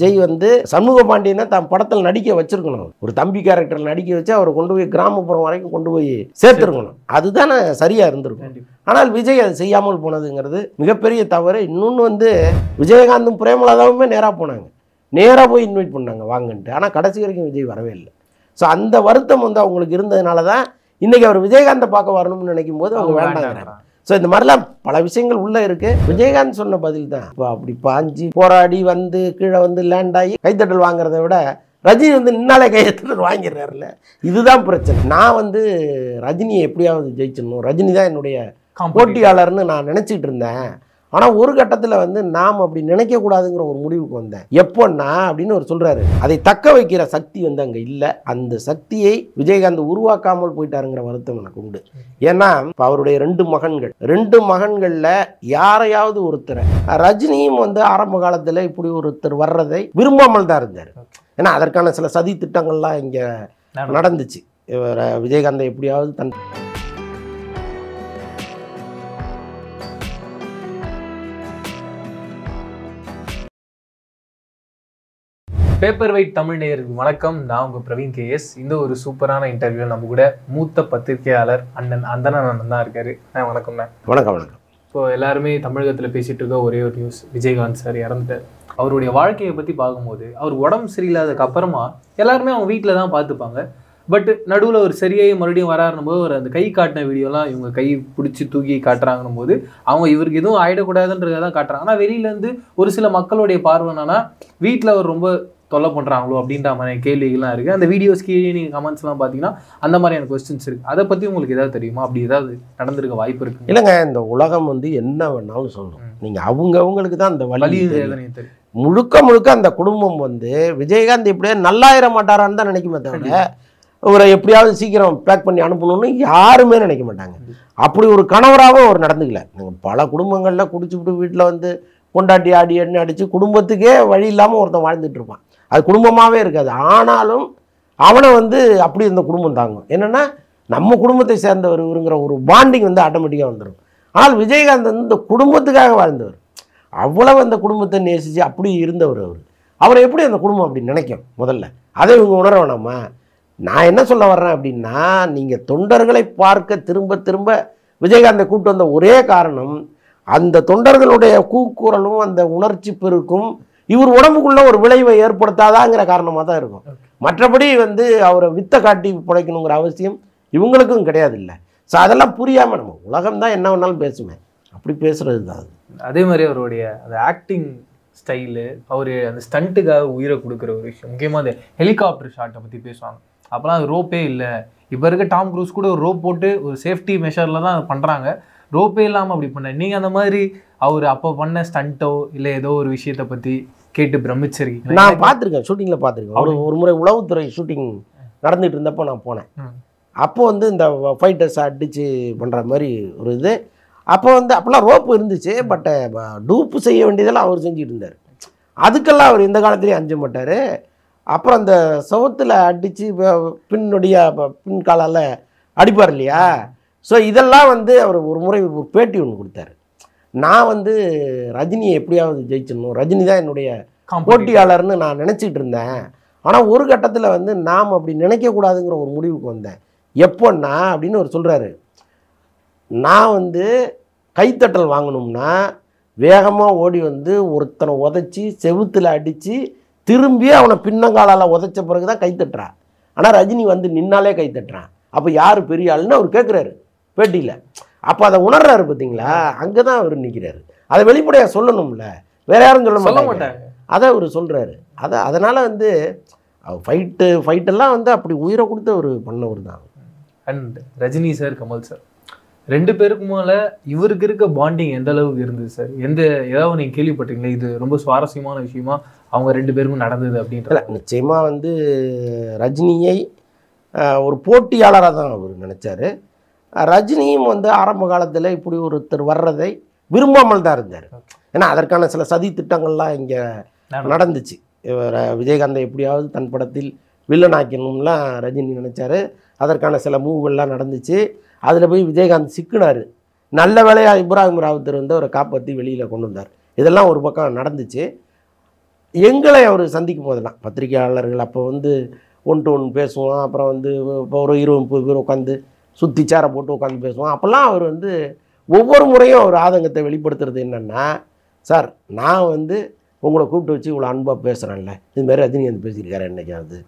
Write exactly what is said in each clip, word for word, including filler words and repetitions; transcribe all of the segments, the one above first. ஜெய் வந்து சண்முக பாண்டியனை தான் படத்தில் நடிக்க வச்சிருக்கணும். ஒரு தம்பி கேரக்டர் நடிக்க வச்சு அவரை கொண்டு போய் கிராமப்புறம் வரைக்கும் கொண்டு போய் சேர்த்துருக்கணும். அதுதானே சரியா இருந்திருக்கும். ஆனால் விஜய் அது செய்யாமல் போனதுங்கிறது மிகப்பெரிய தவறு. இன்னொன்று வந்து விஜயகாந்தும் பிரேமலதாவுமே நேராக போனாங்க, நேராக போய் இன்வைட் பண்ணாங்க வாங்கன்ட்டு. ஆனால் கடைசி வரைக்கும் விஜய் வரவே இல்லை. ஸோ அந்த வருத்தம் வந்து அவங்களுக்கு இருந்ததுனால தான் இன்றைக்கி அவர் விஜயகாந்தை பார்க்க வரணும்னு நினைக்கும் போது அவங்க வேண்டாம். ஸோ இந்த மாதிரிலாம் பல விஷயங்கள் உள்ளே இருக்குது. விஜயகாந்த் சொன்ன பதில் தான். இப்போ அப்படி பாஞ்சு போராடி வந்து கீழே வந்து லேண்ட் ஆகி கைத்தட்டல் வாங்குறத விட ரஜினி வந்து நின்னாலே கைத்தட்டல் வாங்கிடுறாருல, இதுதான் பிரச்சனை. நான் வந்து ரஜினியை எப்படியாவது ஜெயிச்சிடணும், ரஜினி தான் என்னுடைய போட்டியாளர்னு நான் நினச்சிட்டு இருந்தேன். ஆனால் ஒரு கட்டத்தில் வந்து நாம் அப்படி நினைக்கக்கூடாதுங்கிற ஒரு முடிவுக்கு வந்தேன். எப்போன்னா அப்படின்னு அவர் சொல்கிறாரு, அதை தக்க வைக்கிற சக்தி வந்து அங்கே இல்லை. அந்த சக்தியை விஜயகாந்த் உருவாக்காமல் போயிட்டாருங்கிற வருத்தம் எனக்கு உண்டு. ஏன்னா இப்போ அவருடைய ரெண்டு மகன்கள் ரெண்டு மகன்களில் யாரையாவது ஒருத்தரை ரஜினியும் வந்து ஆரம்ப காலத்தில் இப்படி ஒருத்தர் வர்றதை விரும்பாமல் தான் இருந்தார். ஏன்னா அதற்கான சில சதி திட்டங்கள்லாம் இங்கே நடந்துச்சு. விஜயகாந்தை எப்படியாவது தன் பேப்பர் வெயிட் தமிழ் நேயருக்கு வணக்கம். நான் உங்கள் பிரவீன் கே எஸ். இந்த ஒரு சூப்பரான இன்டர்வியூவில் நம்ம கூட மூத்த பத்திரிகையாளர் அண்ணன் அந்தனன் அண்ணன் தான் இருக்காரு. ஆ வணக்கம் மேம். வணக்கம் வணக்கம். இப்போ எல்லாருமே தமிழகத்தில் பேசிகிட்டு இருக்க ஒரே ஒரு நியூஸ், விஜயகாந்த் சார் இறந்துட்டார். அவருடைய வாழ்க்கையை பற்றி பார்க்கும்போது அவர் உடம்பு சரியில்லாததுக்கு அப்புறமா எல்லாருமே அவங்க வீட்டில் தான் பார்த்துப்பாங்க. பட் நடுவில் ஒரு சரியாகி மறுபடியும் வராருன்னும் போது ஒரு அந்த கை காட்டின வீடியோலாம் இவங்க கை பிடிச்சி தூக்கி காட்டுறாங்கன்னும் போது அவங்க இவருக்கு எதுவும் ஆகிடக்கூடாதுன்றதை தான் காட்டுறாங்க. ஆனால் வெளியிலேருந்து ஒரு சில மக்களுடைய பார்வை என்னன்னா வீட்டில் அவர் ரொம்ப தொல்லை பண்ணுறாங்களோ அப்படின்ற மாதிரி கேள்விகள்லாம் இருக்குது. அந்த வீடியோஸ் கீழே நீங்கள் கமெண்ட்ஸ்லாம் பார்த்தீங்கன்னா அந்த மாதிரியான கொஸ்டின்ஸ் இருக்குது. அதை பற்றி உங்களுக்கு ஏதாவது தெரியுமா? அப்படி ஏதாவது நடந்திருக்க வாய்ப்பு இருக்குது? இல்லைங்க, இந்த உலகம் வந்து என்ன வேணாலும் சொல்லணும். நீங்கள் அவங்க அவங்களுக்கு தான் அந்த வழி தெரியும். முழுக்க முழுக்க அந்த குடும்பம் வந்து விஜயகாந்த் எப்படியா நல்லாயிர மாட்டாரான்னு தான் நினைக்க மாட்டாங்க. ஒரு எப்படியாவது சீக்கிரம் பேக் பண்ணி அனுப்பணும்னு யாருமே நினைக்க மாட்டாங்க. அப்படி ஒரு கணவராகவும் அவர் நடந்துக்கல. நீங்கள் பல குடும்பங்களில் குடிச்சுட்டு வீட்டில் வந்து கொண்டாட்டி ஆடி அடின்னு அடித்து குடும்பத்துக்கே வழி இல்லாமல் ஒருத்தன் வாழ்ந்துட்டு இருப்பான். அது குடும்பமாகவே இருக்காது. ஆனாலும் அவனை வந்து அப்படி இருந்த குடும்பம் தாங்கும். என்னென்னா நம்ம குடும்பத்தை சேர்ந்தவர் இவருங்கிற ஒரு பாண்டிங் வந்து ஆட்டோமேட்டிக்காக வந்துடும். ஆனால் விஜயகாந்த் வந்து இந்த குடும்பத்துக்காக வாழ்ந்தவர், அவ்வளவு அந்த குடும்பத்தை நேசித்து அப்படி இருந்தவர் அவர். அவரை எப்படி அந்த குடும்பம் அப்படி நினைக்கும் முதல்ல அதை இவங்க உணர வேணாமா? நான் என்ன சொல்ல வர்றேன் அப்படின்னா, நீங்கள் தொண்டர்களை பார்க்க திரும்ப திரும்ப விஜயகாந்தை கூப்பிட்டு வந்த ஒரே காரணம் அந்த தொண்டர்களுடைய கூக்குரலும் அந்த உணர்ச்சி பெருக்கும் இவர் உடம்புக்குள்ள ஒரு விளைவை ஏற்படுத்தாதாங்கிற காரணமாக தான் இருக்கும். மற்றபடி வந்து அவரை வித்த காட்டி பிழைக்கணுங்கிற அவசியம் இவங்களுக்கும் கிடையாது இல்லை. ஸோ அதெல்லாம் புரியாமல் நம்ம உலகம் தான் என்ன வேணாலும் பேசுமே, அப்படி பேசுறது தான் அது. அதே மாதிரி அவருடைய அந்த ஆக்டிங் ஸ்டைலு, அவர் அந்த ஸ்டண்ட்டுக்காக உயிரை கொடுக்குற ஒரு விஷயம். முக்கியமாக அந்த ஹெலிகாப்டர் ஷாட்டை பற்றி பேசுவாங்க. அப்போலாம் அது ரோப்பே இல்லை. இப்போ இருக்க டாம் க்ரூஸ் கூட ஒரு ரோப் போட்டு ஒரு சேஃப்டி மெஷரில் தான் பண்ணுறாங்க. ரோப்பே இல்லாமல் அப்படி பண்ண நீங்கள் அந்த மாதிரி அவர் அப்போ பண்ண ஸ்டண்ட்டோ இல்லை ஏதோ ஒரு விஷயத்தை பற்றி கேட்டு பிரமிச்சிருக்கீங்க? நான் பார்த்துருக்கேன், ஷூட்டிங்கில் பார்த்துருக்கேன். ஒரு ஒரு முறை உளவுத்துறை ஷூட்டிங் நடந்துகிட்டு இருந்தப்போ நான் போனேன். அப்போ வந்து இந்த ஃபைட்டர்ஸ் அடித்து பண்ணுற மாதிரி ஒரு இது. அப்போ வந்து அப்போல்லாம் ரோப்பு இருந்துச்சு. பட் டூப்பு செய்ய வேண்டியதெல்லாம் அவர் செஞ்சுட்டு இருந்தார். அதுக்கெல்லாம் அவர் இந்த காலத்துலேயும் அஞ்ச மாட்டார். அப்புறம் அந்த சவுத்தில் அடித்து பின்னுடைய பின் காலால் அடிப்பார் இல்லையா? ஸோ இதெல்லாம் வந்து அவர் ஒரு முறை ஒரு பேட்டி ஒன்று கொடுத்தாரு. நான் வந்து ரஜினியை எப்படியாவது ஜெயிச்சிடணும், ரஜினி தான் என்னுடைய போட்டியாளர்னு நான் நினச்சிட்டு இருந்தேன். ஆனால் ஒரு கட்டத்தில் வந்து நாம் அப்படி நினைக்கக்கூடாதுங்கிற ஒரு முடிவுக்கு வந்தேன். எப்போன்னா அப்படின்னு அவர் சொல்கிறாரு, நான் வந்து கைத்தட்டல் வாங்கணும்னா வேகமாக ஓடி வந்து ஒருத்தனை உதச்சி செவுத்தில் அடித்து திரும்பி அவனை பின்னங்காலால் உதச்ச பிறகு தான் கைத்தட்டுறான். ஆனால் ரஜினி வந்து நின்னாலே கைத்தட்டுறான். அப்போ யார் பெரிய ஆளுன்னு அவர் கேட்குறாரு பேட்டியில். அப்போ அதை உணர்றாரு பார்த்தீங்களா? அங்கே தான் அவர் நிற்கிறாரு. அதை வெளிப்படையாக சொல்லணும்ல, வேற யாரும் சொல்ல சொல்ல மாட்டாங்க. அதை அவர் சொல்கிறாரு. அதை அதனால் வந்து ஃபைட்டு ஃபைட்டெல்லாம் வந்து அப்படி உயிரை கொடுத்து அவர் பண்ணவர் தான். And Rajini sir, Kamal sir ரெண்டு பேருக்கு மேலே இவருக்கு இருக்க பாண்டிங் எந்த அளவுக்கு இருந்தது சார்? எந்த ஏதாவது நீங்கள் கேள்விப்பட்டீங்களா இது ரொம்ப சுவாரஸ்யமான விஷயமா அவங்க ரெண்டு பேருக்கும் நடந்தது அப்படின்ற? நிச்சயமாக வந்து ரஜினியை ஒரு போட்டியாளராக தான் அவர் நினச்சார். ரஜினியும் வந்து ஆரம்ப காலத்தில் இப்படி ஒருத்தர் வர்றதை விரும்பாமல் தான் இருந்தார். ஏன்னா அதற்கான சில சதி திட்டங்கள்லாம் இங்கே நடந்துச்சு. விஜயகாந்தை எப்படியாவது தன் படத்தில் வில்லனாக்கணும்லாம் ரஜினி நினச்சார். அதற்கான சில மூவுகள்லாம் நடந்துச்சு. அதில் போய் விஜயகாந்த் சிக்கினார். நல்ல வேலையாக இப்ராஹிம் ராவுத்தர் வந்து அவரை காப்பாற்றி வெளியில் கொண்டு வந்தார். இதெல்லாம் ஒரு பக்கம் நடந்துச்சு. எங்களை அவர் சந்திக்கும் போதெல்லாம் பத்திரிகையாளர்கள் அப்போ வந்து ஒன் டு ஒன் பேசுவோம். அப்புறம் வந்து ஒரு இருபது முப்பது பேர் உட்காந்து சுற்றி சேரை போட்டு உட்காந்து பேசுவோம். அப்போல்லாம் அவர் வந்து ஒவ்வொரு முறையும் அவர் ஆதங்கத்தை வெளிப்படுத்துறது என்னென்னா, சார் நான் வந்து உங்களை கூப்பிட்டு வச்சு இவ்வளோ அன்பாக பேசுகிறேன்ல, இதுமாதிரி ரஜினிகாந்த் பேசியிருக்காரு என்றைக்காவது,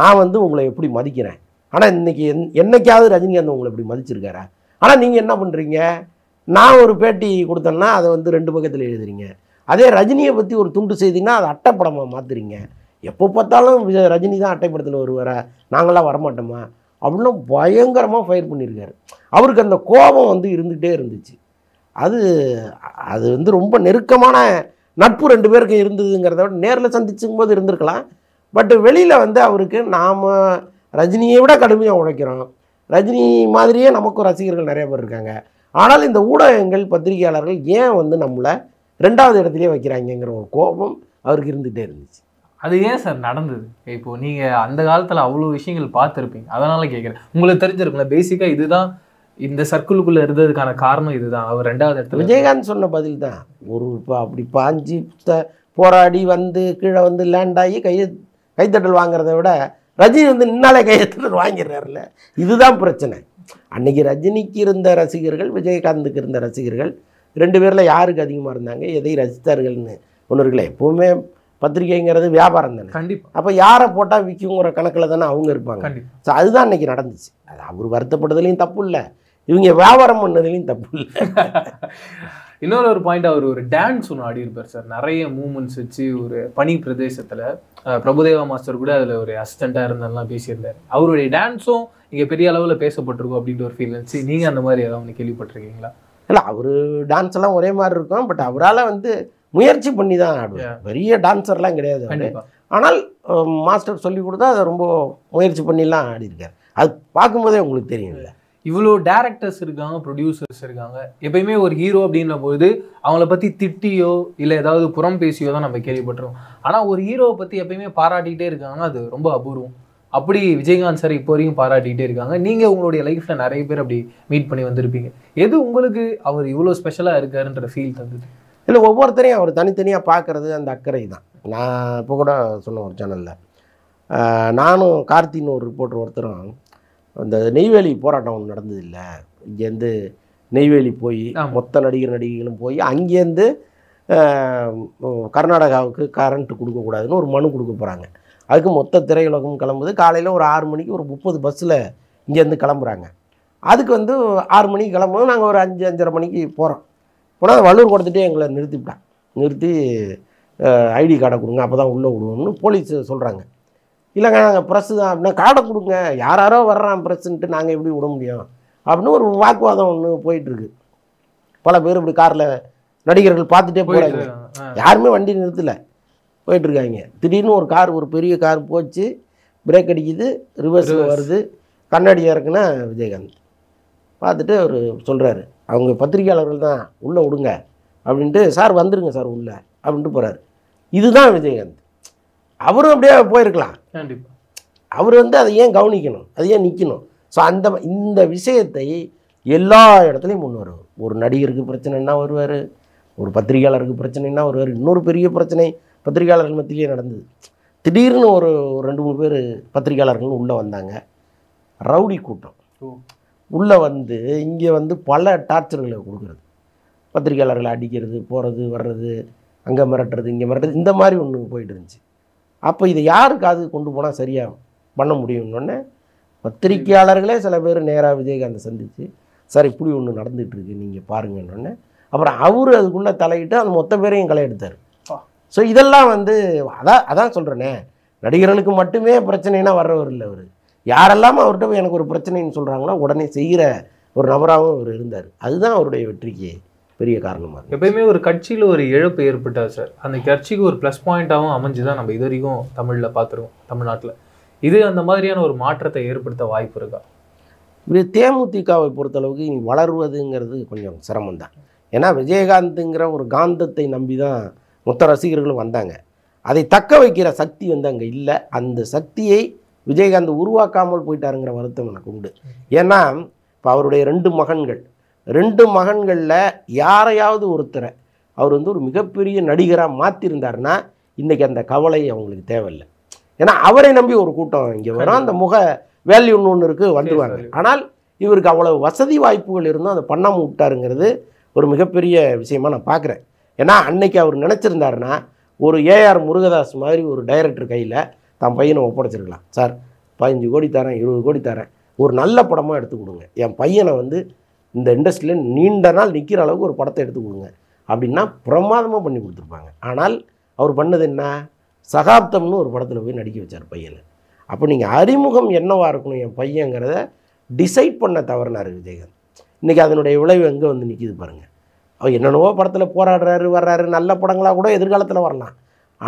நான் வந்து உங்களை எப்படி மதிக்கிறேன், ஆனால் இன்றைக்கி என் என்றைக்காவது ரஜினிகாந்த் உங்களை எப்படி மதிச்சிருக்காரா? ஆனால் நீங்கள் என்ன பண்ணுறீங்க, நான் ஒரு பேட்டி கொடுத்தேன்னா அதை வந்து ரெண்டு பக்கத்தில் எழுதுறீங்க, அதே ரஜினியை பற்றி ஒரு துண்டு செய்திங்கன்னா அதை அட்டைப்படமாக மாற்றுறீங்க, எப்போ பார்த்தாலும் ரஜினி தான் அட்டைப்படத்தில் வருவாரா, நாங்களாம் வரமாட்டோமா அப்படின்லாம் பயங்கரமாக ஃபயர் பண்ணியிருக்காரு. அவருக்கு அந்த கோபம் வந்து இருந்துகிட்டே இருந்துச்சு. அது அது வந்து ரொம்ப நெருக்கமான நட்பு ரெண்டு பேருக்கு இருந்ததுங்கிறத விட நேரில் சந்திச்சுக்கும் போது இருந்திருக்கலாம். பட் வெளியில் வந்து அவருக்கு நாம் ரஜினியை விட கடுமையாக உழைக்கிறோம், ரஜினி மாதிரியே நமக்கும் ரசிகர்கள் நிறைய பேர் இருக்காங்க, ஆனால் இந்த ஊடகங்கள் பத்திரிகையாளர்கள் ஏன் வந்து நம்மளை ரெண்டாவது இடத்துலேயே வைக்கிறாங்கங்கிற ஒரு கோபம் அவருக்கு இருந்துகிட்டே இருந்துச்சு. அது ஏன் சார் நடந்தது? இப்போது நீங்கள் அந்த காலத்தில் அவ்வளோ விஷயங்கள் பார்த்துருப்பீங்க, அதனால் கேட்குறேன். உங்களுக்கு தெரிஞ்சிருக்குங்களா பேசிக்காக இதுதான் இந்த சர்க்கிளுக்குள்ளே இருந்ததுக்கான காரணம் இதுதான், அவர் ரெண்டாவது இடத்துல விஜயகாந்த் சொன்ன பதில் தான். ஒரு அப்படி பாஞ்சி போராடி வந்து கீழே வந்து லேண்ட் ஆகி கை கைத்தட்டல் வாங்குறத விட ரஜினி வந்து நின்னாலே கைத்தட்டல் வாங்கிடுறாருல, இதுதான் பிரச்சனை. அன்றைக்கி ரஜினிக்கு இருந்த ரசிகர்கள் விஜயகாந்துக்கு இருந்த ரசிகர்கள் ரெண்டு பேரில் யாருக்கு அதிகமாக இருந்தாங்க, எதை ரசித்தார்கள்னு ஒன்று இருக்குல்ல. எப்போவுமே பத்திரிகைங்கிறது வியாபாரம் தானே, கண்டிப்பாக. அப்போ யாரை போட்டால் விற்குங்கிற கணக்கில் தானே அவங்க இருப்பாங்க. ஸோ அதுதான் அன்றைக்கி நடந்துச்சு. அது அவர் வருத்தப்பட்டதுலேயும் தப்பு இல்லை, இவங்க வியாபாரம் பண்ணதுலேயும் தப்பு இல்லை. இன்னொரு ஒரு பாயிண்ட், அவர் ஒரு டான்ஸ் ஒன்று ஆடியிருப்பார் சார், நிறைய மூமெண்ட்ஸ் வச்சு ஒரு பனி பிரதேசத்தில். பிரபுதேவா மாஸ்டர் கூட அதில் ஒரு அசிஸ்டண்ட்டாக இருந்தெல்லாம் பேசியிருந்தார். அவருடைய டான்ஸும் இங்கே பெரிய அளவில் பேசப்பட்டிருக்கும் அப்படின்ற ஒரு ஃபீல் இருந்துச்சு. நீங்கள் அந்த மாதிரி ஏதாவது ஒன்று கேள்விப்பட்டிருக்கீங்களா? இல்லை, அவர் டான்ஸ் எல்லாம் ஒரே மாதிரி இருக்கும். பட் அவரால் வந்து முயற்சி பண்ணி தான் ஆடுவார், பெரிய டான்ஸர்லாம் கிடையாது. ஆனால் மாஸ்டர் சொல்லி கொடுத்தா அதை ரொம்ப முயற்சி பண்ணிலாம் ஆடிருக்கார். அது பார்க்கும்போதே உங்களுக்கு தெரியும்ல. இவ்வளோ டேரக்டர்ஸ் இருக்காங்க, ப்ரொடியூசர்ஸ் இருக்காங்க. எப்பயுமே ஒரு ஹீரோ அப்படின்ற போது அவங்கள பற்றி திட்டியோ இல்லை ஏதாவது புறம் பேசியோ தான் நம்ம கேள்விப்பட்டுருவோம். ஆனால் ஒரு ஹீரோவை பற்றி எப்பயுமே பாராட்டிகிட்டே இருக்காங்கன்னா அது ரொம்ப அபூர்வம். அப்படி விஜயகாந்த் சார் இப்போ வரைக்கும் பாராட்டிகிட்டே இருக்காங்க. நீங்கள் உங்களுடைய லைஃப்பில் நிறைய பேர் அப்படி மீட் பண்ணி வந்திருப்பீங்க. எது உங்களுக்கு அவர் இவ்வளோ ஸ்பெஷலாக இருக்காருன்ற ஃபீல் தந்தது? இல்லை, ஒவ்வொருத்தரையும் அவர் தனித்தனியாக பார்க்குறது அந்த அக்கறை தான். நான் இப்போ கூட சொன்ன ஒரு சேனலில் நானும் கார்த்தின்னு ஒரு ரிப்போர்ட்டர் ஒருத்தரும் அந்த நெய்வேலி போராட்டம் ஒன்று நடந்தது இல்லை, இங்கேருந்து நெய்வேலி போய் மொத்த நடிகர் நடிகைகளும் போய் அங்கேருந்து கர்நாடகாவுக்கு கரண்ட்டு கொடுக்கக்கூடாதுன்னு ஒரு மனு கொடுக்க போகிறாங்க. அதுக்கு மொத்த திரையுலகம் கிளம்புது. காலையில் ஒரு ஆறு மணிக்கு ஒரு முப்பது பஸ்ஸில் இங்கேருந்து கிளம்புறாங்க. அதுக்கு வந்து ஆறு மணிக்கு கிளம்பும், நாங்கள் ஒரு அஞ்சு அஞ்சரை மணிக்கு போகிறோம். போனால் வலூர் கொடுத்துட்டே எங்களை நிறுத்திவிட்டான். நிறுத்தி ஐடி கார்டை கொடுங்க, அப்போ தான் உள்ளே விடுவோம்னு போலீஸ் சொல்கிறாங்க. இல்லைங்க நாங்கள் ப்ரெஸ்ஸு தான் அப்படின்னா, கார்டை கொடுங்க, யார் யாரோ வர்றான் ப்ரெஸ்ஸுன்ட்டு நாங்கள் எப்படி விட முடியும் அப்படின்னு ஒரு வாக்குவாதம் ஒன்று போயிட்டுருக்கு. பல பேர் இப்படி காரில் நடிகர்கள் பார்த்துட்டே போகிறாங்க, யாருமே வண்டி நிறுத்தலை, போயிட்டுருக்காங்க. திடீர்னு ஒரு கார், ஒரு பெரிய கார் போச்சு, பிரேக் அடிக்குது, ரிவர்ஸில் வருது, கண்ணாடியாக இருக்குன்னா விஜயகாந்த் பார்த்துட்டு அவர் சொல்கிறாரு, அவங்க பத்திரிகையாளர்கள் தான், உள்ளே விடுங்க அப்படின்ட்டு, சார் வந்துடுங்க சார் உள்ளே அப்படின்ட்டு போகிறாரு. இதுதான் விஜயகாந்த். அவரும் அப்படியே போயிருக்கலாம், கண்டிப்பாக. அவர் வந்து அதை ஏன் கவனிக்கணும், அது ஏன் நிற்கணும்? ஸோ அந்த இந்த விஷயத்தை எல்லா இடத்துலையும் முன் வருவார். ஒரு நடிகருக்கு பிரச்சனைன்னா வருவார், ஒரு பத்திரிகையாளருக்கு பிரச்சனைன்னா வருவார். இன்னொரு பெரிய பிரச்சனை பத்திரிகையாளர்கள் மத்தியிலே நடந்தது. திடீர்னு ஒரு ரெண்டு மூணு பேர் பத்திரிகையாளர்கள் உள்ளே வந்தாங்க, ரவுடி கூட்டம். உள்ளே வந்து இங்கே வந்து பல டார்ச்சர்களை கொடுக்குறது, பத்திரிகையாளர்களை அடிக்கிறது, போகிறது வர்றது, அங்கே மிரட்டுறது, இங்கே மிரட்டுறது, இந்த மாதிரி ஒன்று போயிட்டு இருந்துச்சு. அப்போ இதை யாருக்காவது கொண்டு போனால் சரியாக பண்ண முடியும்னோடனே பத்திரிகையாளர்களே சில பேர் நேராக விஜயகாந்தை சந்தித்து, சார் இப்படி ஒன்று நடந்துகிட்ருக்கு நீங்கள் பாருங்கன்னொடனே அப்புறம் அவர் அதுக்குள்ளே தலையிட்டு அந்த மொத்த பேரையும் களை எடுத்தார். ஸோ இதெல்லாம் வந்து அதான் அதான் சொல்கிறேனே, நடிகர்களுக்கு மட்டுமே பிரச்சனைனா வர்றவர் இல்லை. அவர் யாரெல்லாம் அவர்கிட்ட போய் எனக்கு ஒரு பிரச்சனைன்னு சொல்கிறாங்களோ உடனே செய்கிற ஒரு நபராகவும் அவர் இருந்தார். அதுதான் அவருடைய வெற்றிக்கு பெரிய காரணமாக இருக்குது. எப்பயுமே ஒரு கட்சியில் ஒரு இழப்பு ஏற்பட்டார் சார், அந்த கட்சிக்கு ஒரு ப்ளஸ் பாயிண்ட்டாகவும் அமைஞ்சு தான் நம்ம இது வரைக்கும் தமிழில் பார்த்துருக்கோம். தமிழ்நாட்டில் இது அந்த மாதிரியான ஒரு மாற்றத்தை ஏற்படுத்த வாய்ப்பு இருக்கா? இது தேமுதிகவை பொறுத்தளவுக்கு இனி வளருவதுங்கிறது கொஞ்சம் சிரமம்தான். ஏன்னா விஜயகாந்துங்கிற ஒரு காந்தத்தை நம்பி தான் மொத்த ரசிகர்களும் வந்தாங்க. அதை தக்க வைக்கிற சக்தி வந்து அங்கே இல்லை. அந்த சக்தியை விஜயகாந்த் உருவாக்காமல் போயிட்டாருங்கிற வருத்தம் எனக்கு உண்டு. ஏன்னா இப்போ அவருடைய ரெண்டு மகன்கள், ரெண்டு மகன்களில் யாரையாவது ஒருத்தரை அவர் வந்து ஒரு மிகப்பெரிய நடிகராக மாற்றிருந்தாருன்னா இன்றைக்கி அந்த கவலை அவங்களுக்கு தேவையில்லை. ஏன்னா அவரை நம்பி ஒரு கூட்டம் இங்கே வரும், அந்த முக வேல்யூன்னு ஒன்று இருக்குது, வந்துடுவாங்க. ஆனால் இவருக்கு அவ்வளவு வசதி வாய்ப்புகள் இருந்தும் அதை பண்ணாமல் விட்டாருங்கிறது ஒரு மிகப்பெரிய விஷயமாக நான் பார்க்குறேன். ஏன்னா அன்னைக்கு அவர் நினச்சிருந்தாருன்னா ஒரு ஏஆர் முருகதாஸ் மாதிரி ஒரு டைரக்டர் கையில் தன் பையனை ஒப்படைச்சிருக்கலாம். சார் பதினஞ்சு கோடி தரேன், இருபது கோடி தரேன், ஒரு நல்ல படமாக எடுத்து கொடுங்க, என் பையனை வந்து இந்த இண்டஸ்ட்ரியில் நீண்ட நாள் நிற்கிற அளவுக்கு ஒரு படத்தை எடுத்து கொடுங்க அப்படின்னா பிரமாதமாக பண்ணி கொடுத்துருப்பாங்க. ஆனால் அவர் பண்ணது என்ன, சகாப்தம்னு ஒரு படத்தில் போய் நடிக்க வச்சார் பையனை. அப்போ நீங்கள் அறிமுகம் என்னவாக இருக்கணும் என் பையங்கிறத டிசைட் பண்ண தவறினார் விஜயகாந்த். இன்றைக்கி அதனுடைய விளைவு எங்கே வந்து நிற்கிது பாருங்கள். அவர் என்னென்னவோ படத்தில் போராடுறாரு, வர்றாரு, நல்ல படங்களாக கூட எதிர்காலத்தில் வரலாம்.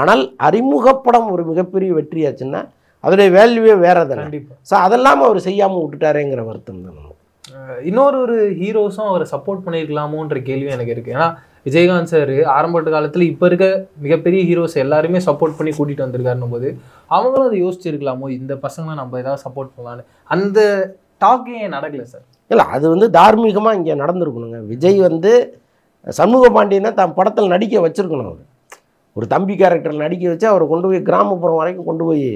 ஆனால் அறிமுகப்படம் ஒரு மிகப்பெரிய வெற்றியாச்சுன்னா அதோடைய வேல்யூவே வேறு தானே. ஸோ அதெல்லாம் அவர் செய்யாமல் விட்டுட்டாரேங்கிற வருத்தம் தான். இன்னொரு ஒரு ஹீரோஸும் அவரை சப்போர்ட் பண்ணியிருக்கலாமோன்ற கேள்வி எனக்கு இருக்குது. ஏன்னா விஜயகாந்த் சார் ஆரம்பத்து காலத்தில் இப்போ இருக்க மிகப்பெரிய ஹீரோஸ் எல்லாருமே சப்போர்ட் பண்ணி கூட்டிகிட்டு வந்திருக்காருன்னும் போது அவங்களும் அதை யோசிச்சுருக்கலாமோ, இந்த பசங்களை நம்ம ஏதாவது சப்போர்ட் பண்ணலான்னு. அந்த டாக்கே ஏன் நடக்கலை சார்? இல்லை, அது வந்து தார்மீகமாக இங்கே நடந்திருக்கணுங்க. விஜய் வந்து சண்முக பாண்டியனை தான் படத்தில் நடிக்க வச்சுருக்கணும். அவர் ஒரு தம்பி கேரக்டரில் நடிக்க வச்சு அவரை கொண்டு போய் கிராமப்புறம் வரைக்கும் கொண்டு போய்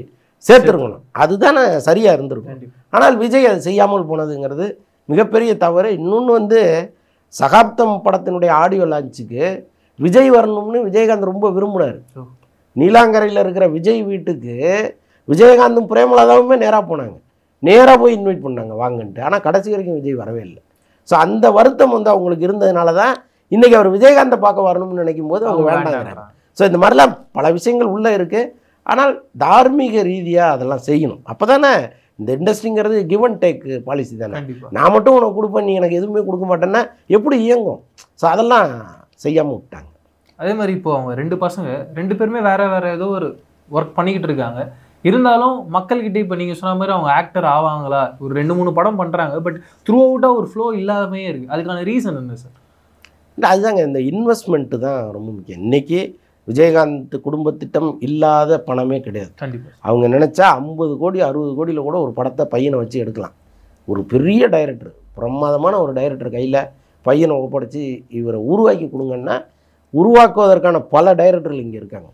சேர்த்துருக்கணும். அதுதான் சரியாக இருந்திருக்கும். ஆனால் விஜய் அது செய்யாமல் போனதுங்கிறது மிகப்பெரிய தவறு. இன்னொன்று வந்து சகாப்தம் படத்தினுடைய ஆடியோ லான்ச்சுக்கு விஜய் வரணும்னு விஜயகாந்த் ரொம்ப விரும்பினார். நீலாங்கரையில் இருக்கிற விஜய் வீட்டுக்கு விஜயகாந்தும் பிரேமலதாவுமே நேராக போனாங்க, நேராக போய் இன்வைட் பண்ணாங்க வாங்கன்ட்டு. ஆனால் கடைசி வரைக்கும் விஜய் வரவே இல்லை. ஸோ அந்த வருத்தம் வந்து அவங்களுக்கு இருந்ததுனால தான் இன்றைக்கி அவர் விஜயகாந்தை பார்க்க வரணும்னு நினைக்கும் போது அவங்க வேண்டாங்கிறாங்க. ஸோ இந்த மாதிரிலாம் பல விஷயங்கள் உள்ளே இருக்குது. ஆனால் தார்மீக ரீதியாக அதெல்லாம் செய்யணும். அப்போ தானே இந்த இண்டஸ்ட்ரிங்கிறது கிவ் அண்ட் டேக் பாலிசி தானே. நான் மட்டும் உனக்கு கொடுப்பேன், நீ எனக்கு எதுவுமே கொடுக்க மாட்டேன்னா எப்படி இயங்கும்? ஸோ அதெல்லாம் செய்யாமல் விட்டாங்க. அதே மாதிரி இப்போது அவங்க ரெண்டு பசங்க ரெண்டு பேருமே வேறு வேறு ஏதோ ஒரு ஒர்க் பண்ணிக்கிட்டு இருக்காங்க. இருந்தாலும் மக்கள்கிட்ட இப்போ நீங்கள் சொன்ன மாதிரி அவங்க ஆக்டர் ஆவாங்களா, ஒரு ரெண்டு மூணு படம் பண்ணுறாங்க, பட் த்ரூ அவுட்டாக ஒரு ஃப்ளோ இல்லாமே இருக்குது. அதுக்கான ரீசன் என்ன சார்? இல்லை, அதுதாங்க இந்த இன்வெஸ்ட்மெண்ட்டு தான் ரொம்ப முக்கியம். இன்றைக்கி விஜயகாந்த் குடும்பத்திட்டம் இல்லாத பணமே கிடையாது. கண்டிப்பாக அவங்க நினச்சா ஐம்பது கோடி அறுபது கோடியில் கூட ஒரு படத்தை பையனை வச்சு எடுக்கலாம். ஒரு பெரிய டைரக்டர், பிரமாதமான ஒரு டைரக்டர் கையில் பையனை ஒப்படைச்சி இவரை உருவாக்கி கொடுங்கன்னா உருவாக்குவதற்கான பல டைரக்டர்கள் இங்கே இருக்காங்க.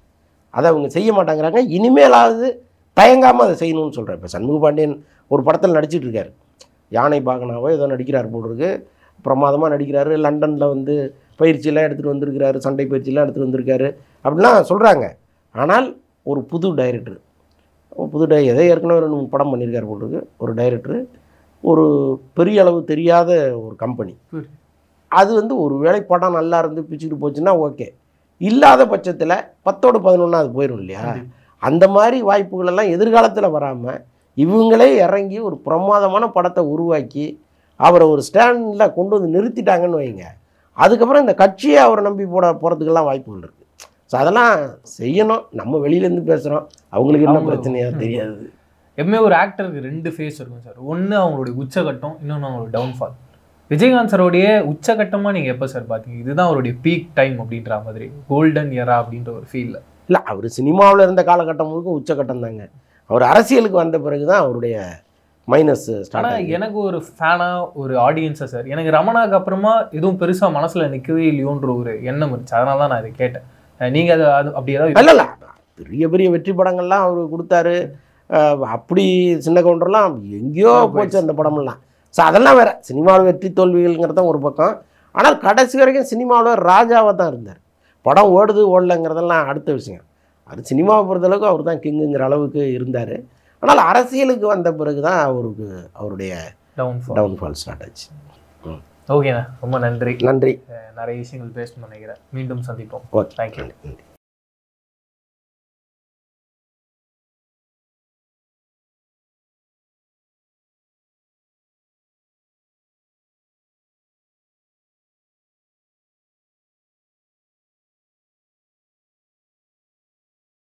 அதை அவங்க செய்ய மாட்டாங்கிறாங்க. இனிமேலாவது தயங்காமல் அதை செய்யணும்னு சொல்கிறேன். இப்போ சண்முக பாண்டியன் ஒரு படத்தில் நடிச்சிட்ருக்காரு, யானை பாகனாவோ ஏதோ நடிக்கிறார் போல் இருக்கு, பிரமாதமாக நடிக்கிறாரு. லண்டனில் வந்து பயிற்சியெல்லாம் எடுத்துகிட்டு வந்திருக்கிறாரு, சண்டை பயிற்சியெல்லாம் எடுத்துகிட்டு வந்திருக்காரு அப்படிலாம் சொல்கிறாங்க. ஆனால் ஒரு புது டைரக்டர், புது டை எதை ஏற்கனவே ரெண்டு மூணு படம் பண்ணியிருக்காரு போல் இருக்கு. ஒரு டைரக்டரு, ஒரு பெரிய அளவு தெரியாத ஒரு கம்பெனி, அது வந்து ஒரு வேளை படம் நல்லா இருந்து பிடிச்சிட்டு போச்சுன்னா ஓகே, இல்லாத பட்சத்தில் பத்தோடு பதினொன்னா அது போயிடும் இல்லையா? அந்த மாதிரி வாய்ப்புகளெல்லாம் எதிர்காலத்தில் வராமல் இவங்களே இறங்கி ஒரு பிரமாதமான படத்தை உருவாக்கி அவரை ஒரு ஸ்டாண்டில் கொண்டு வந்து நிறுத்திட்டாங்கன்னு வைங்க, அதுக்கப்புறம் இந்த கட்சியை அவரை நம்பி போட போகிறதுக்கெல்லாம் வாய்ப்புகள் இருக்குது. ஸோ அதெல்லாம் செய்யணும். நம்ம வெளியிலேருந்து பேசுகிறோம், அவங்களுக்கு என்ன பிரச்சனையாக தெரியாது. எப்பவுமே ஒரு ஆக்டருக்கு ரெண்டு ஃபேஸ் இருக்கும் சார். ஒன்று அவங்களுடைய உச்சகட்டம், இன்னொன்று அவங்களுடைய டவுன்ஃபால். விஜயகாந்த் சாரோடைய உச்சகட்டமாக நீங்கள் எப்போ சார் பார்த்தீங்க? இதுதான் அவருடைய பீக் டைம் அப்படின்ற மாதிரி, கோல்டன் எரா அப்படின்ற ஒரு ஃபீலில். இல்லை, அவர் சினிமாவில் இருந்த காலகட்டம் முழுக்க உச்சகட்டம் தாங்க. அவர் அரசியலுக்கு வந்த பிறகு தான் அவருடைய மைனஸ் ஸ்டார்ட். ஆனால் எனக்கு ஒரு ஃபேனாக, ஒரு ஆடியன்ஸாக சார், எனக்கு ரமணாவுக்கு அப்புறமா எதுவும் பெருசாக மனசில் நிற்கவே இல்லையோன்ற ஒரு எண்ணம் இருந்துச்சு. அதனால தான் நான் இதை கேட்டேன். நீங்கள் அதை அது அப்படி ஏதாவது இல்லைல்ல, பெரிய பெரிய வெற்றி படங்கள்லாம் அவர் கொடுத்தாரு. அப்படி சின்ன கவுண்டர்லாம் எங்கேயோ போச்சு அந்த படமெல்லாம். ஸோ அதெல்லாம் வேறு, சினிமாவில் வெற்றி தோல்விகள்ங்கிறத ஒரு பக்கம். ஆனால் கடைசி வரைக்கும் சினிமாவில் ராஜாவாக தான் இருந்தார். படம் ஓடுது ஓடலைங்கிறதெல்லாம் அடுத்த விஷயம். அது சினிமாவை பொறுத்தளவுக்கு அவர் தான் கிங்குங்கிற அளவுக்கு இருந்தார். ஆனால் அரசியலுக்கு வந்த பிறகு தான் அவருக்கு அவருடைய டவுன்ஃபால் டவுன்ஃபால் ஸ்டார்ட் ஆச்சு. ஓகேண்ணா, ரொம்ப நன்றி. நன்றி. நிறைய விஷயங்கள் பேசணும்னு நினைக்கிறேன். மீண்டும் சந்திப்போம். Okay, thank you.